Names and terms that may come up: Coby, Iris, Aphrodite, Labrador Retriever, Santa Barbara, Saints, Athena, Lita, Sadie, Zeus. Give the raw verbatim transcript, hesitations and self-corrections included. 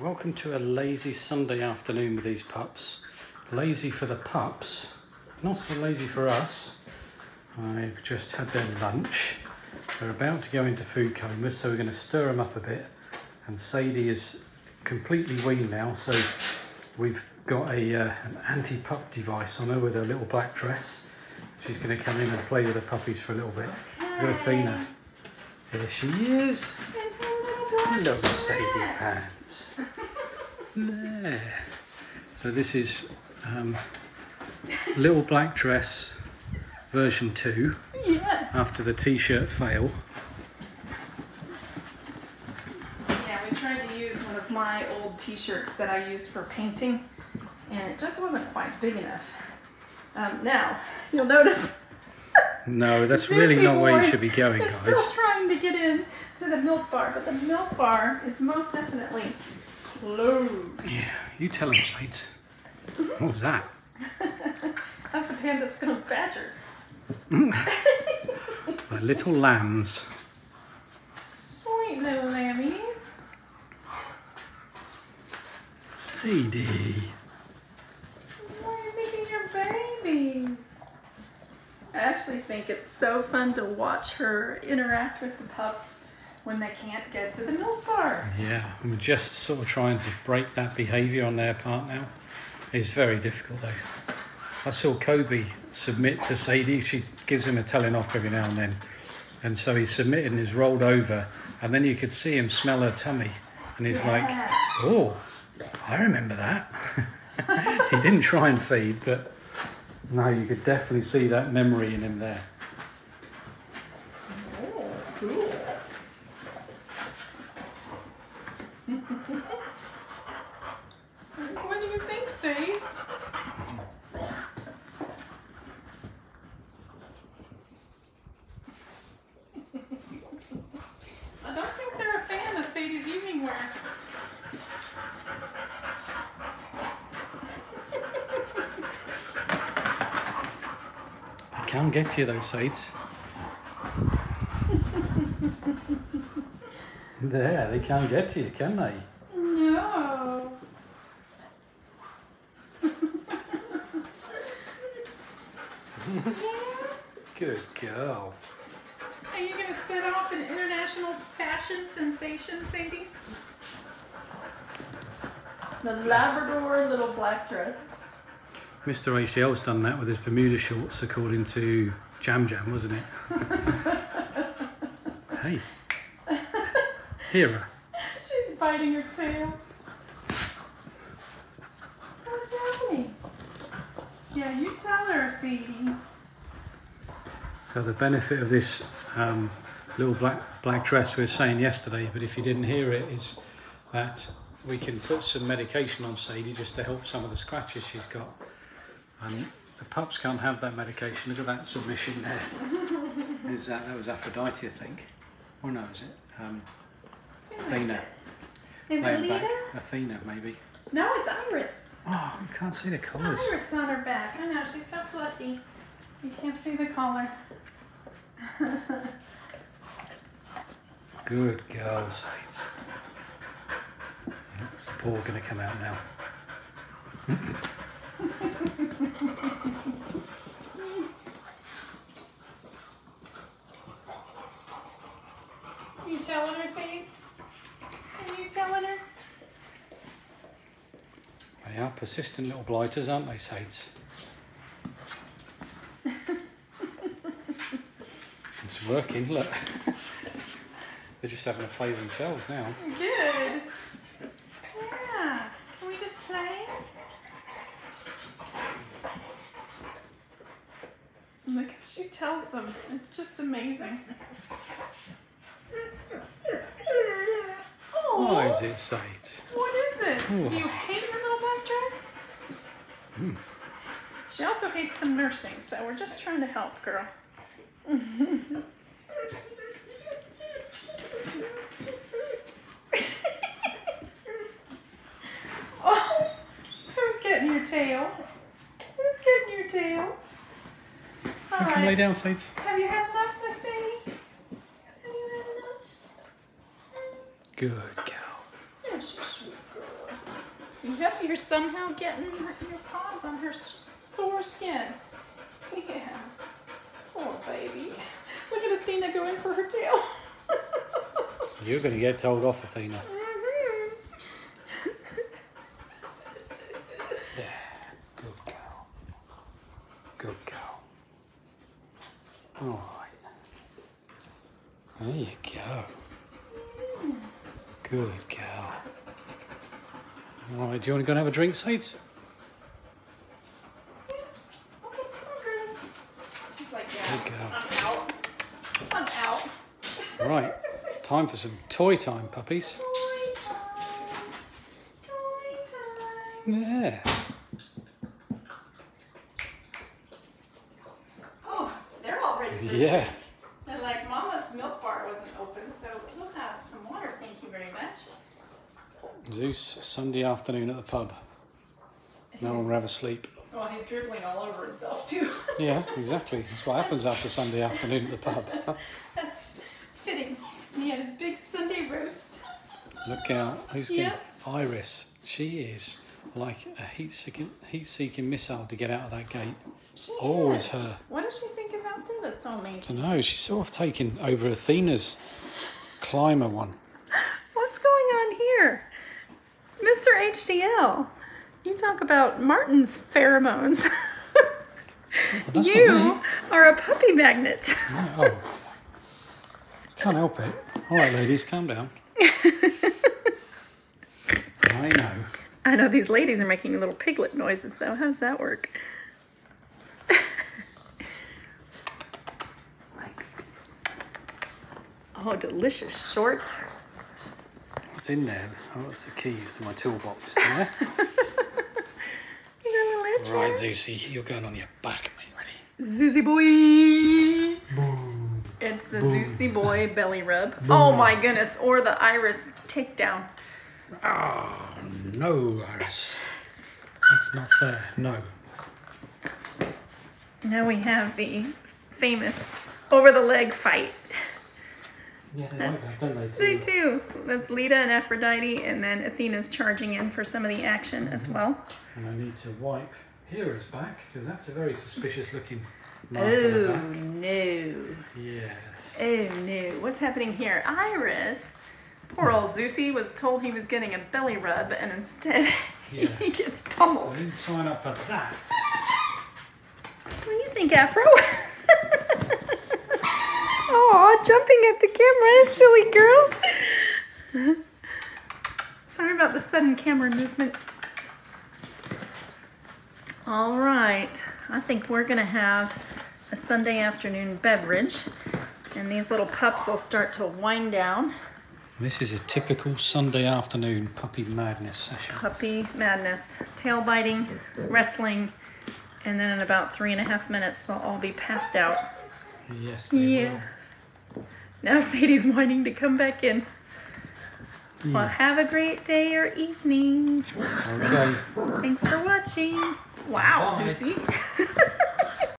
Welcome to a lazy Sunday afternoon with these pups. Lazy for the pups, not so lazy for us. I've just had their lunch. They're about to go into food coma, so we're going to stir them up a bit. And Sadie is completely weaned now, so we've got a, uh, an anti-pup device on her with her little black dress. She's going to come in and play with the puppies for a little bit. We've got Athena. Here she is. Hello, Sadie pants. There. So this is um, little black dress version two. Yes. After the t-shirt fail. Yeah, we tried to use one of my old t-shirts that I used for painting, and it just wasn't quite big enough. Um, now you'll notice. No, that's really not where you should be going, guys. Still trying to get in to the milk bar, but the milk bar is most definitely closed. Yeah, you tell him, Saints. Mm-hmm. What was that? That's the panda skunk badger. My little lambs. Sweet little lammies. Sadie. Why are you making your babies? I actually think it's so fun to watch her interact with the pups when they can't get to the milk bar. Yeah, I'm just sort of trying to break that behaviour on their part now. It's very difficult though. I saw Coby submit to Sadie. She gives him a telling off every now and then. And so he's submitted and he's rolled over. And then you could see him smell her tummy. And he's yeah. like, oh, I remember that. He didn't try and feed, but no, you could definitely see that memory in him there. Oh, cool. What do you think, Saints? I don't think they're a fan of Sadie's evening wear. Can't get to you those sides. There, they can't get to you, can they? No. Good girl. Are you going to set off an international fashion sensation, Sadie? The Labrador little black dress. Mister H D L's done that with his Bermuda shorts, according to Jam Jam, wasn't it? Hey. Hear her. She's biting her tail. What's happening? Yeah, you tell her, Sadie. So the benefit of this um, little black, black dress we were saying yesterday, but if you didn't hear it, is that we can put some medication on Sadie just to help some of the scratches she's got. Um, the pups can't have that medication. Look at that submission there. Is that, that was Aphrodite, I think. Or no, is it? Um, Athena. Is it Lita? Athena, maybe. No, it's Iris. Oh, you can't see the collars. Iris on her back. I know, she's so fluffy. You can't see the collar. Good girl, Saints. What's the paw going to come out now? Are you telling her, Saints? Are you telling her? They are persistent little blighters, aren't they, Saints? It's working, look. They're just having a play themselves now. Good. Yeah. Can we just play? Look, she tells them. It's just amazing. Oh, what is it, Sage? What is it? Ooh. Do you hate her little black dress? Mm. She also hates some nursing, so we're just trying to help, girl. Oh, who's getting your tail? Who's getting your tail? All right. Can lay down, Saints. Have you had enough, Miss Sadie? Have you had enough? Good girl. Yes, you sweet girl. Yep, you're somehow getting your paws on her sore skin. Yeah. Poor baby. Look at Athena going for her tail. You're going to get told off, Athena. Mm-hmm. There. Good girl. Good girl. All right. There you go. Mm. Good girl. All right, do you want to go and have a drink, Saints? Right, time for some toy time, puppies. Toy time. Toy time. There. Oh, they're all ready for yeah. drink. And like Mama's milk bar wasn't open, so we'll have some water, thank you very much. Zeus, Sunday afternoon at the pub. He's, no one will have a sleep. Well, he's dribbling all over himself too. Yeah, exactly. That's what happens after Sunday afternoon at the pub. That's fitting. And he had his big Sunday roast. Look out. Who's getting yep. Iris. She is like a heat-seeking heat-seeking missile to get out of that gate. She Always is. her. What does she think about this, Omi? I don't know. She's sort of taking over Athena's climber one. What's going on here? Mister H D L, you talk about Martin's pheromones. Well, you are a puppy magnet. No, oh. Can't help it. All right, ladies, calm down. I know. I know these ladies are making little piglet noises, though. How does that work? Oh, delicious shorts. What's in there? Oh, what's the keys to my toolbox? There. You got a little right, Zeusy, you're going on your back, mate. Ready? Zeusy boy. Boy. It's the Boom. Zeusy boy belly rub. Boom. Oh my goodness, or the Iris takedown. Oh, no, Iris. That's not fair, no. Now we have the famous over-the-leg fight. Yeah, they like that, don't they, too? They do. That's Lita and Aphrodite, and then Athena's charging in for some of the action mm-hmm. as well. And I need to wipe Hera's back, because that's a very suspicious-looking... Oh no. Yes. Oh no. What's happening here? Iris, poor old Zeusy was told he was getting a belly rub and instead yeah. he gets pummeled. I didn't sign up for that. What do you think, Afro? Oh, jumping at the camera, silly girl. Sorry about the sudden camera movements. All right, I think we're gonna have a Sunday afternoon beverage and these little pups will start to wind down. This is a typical Sunday afternoon puppy madness session. Puppy madness, tail biting, wrestling, and then in about three and a half minutes, they'll all be passed out. Yes, they yeah. will. Now Sadie's wanting to come back in. Mm. Well, have a great day or evening. Okay. Thanks for watching. Wow, Zeusy.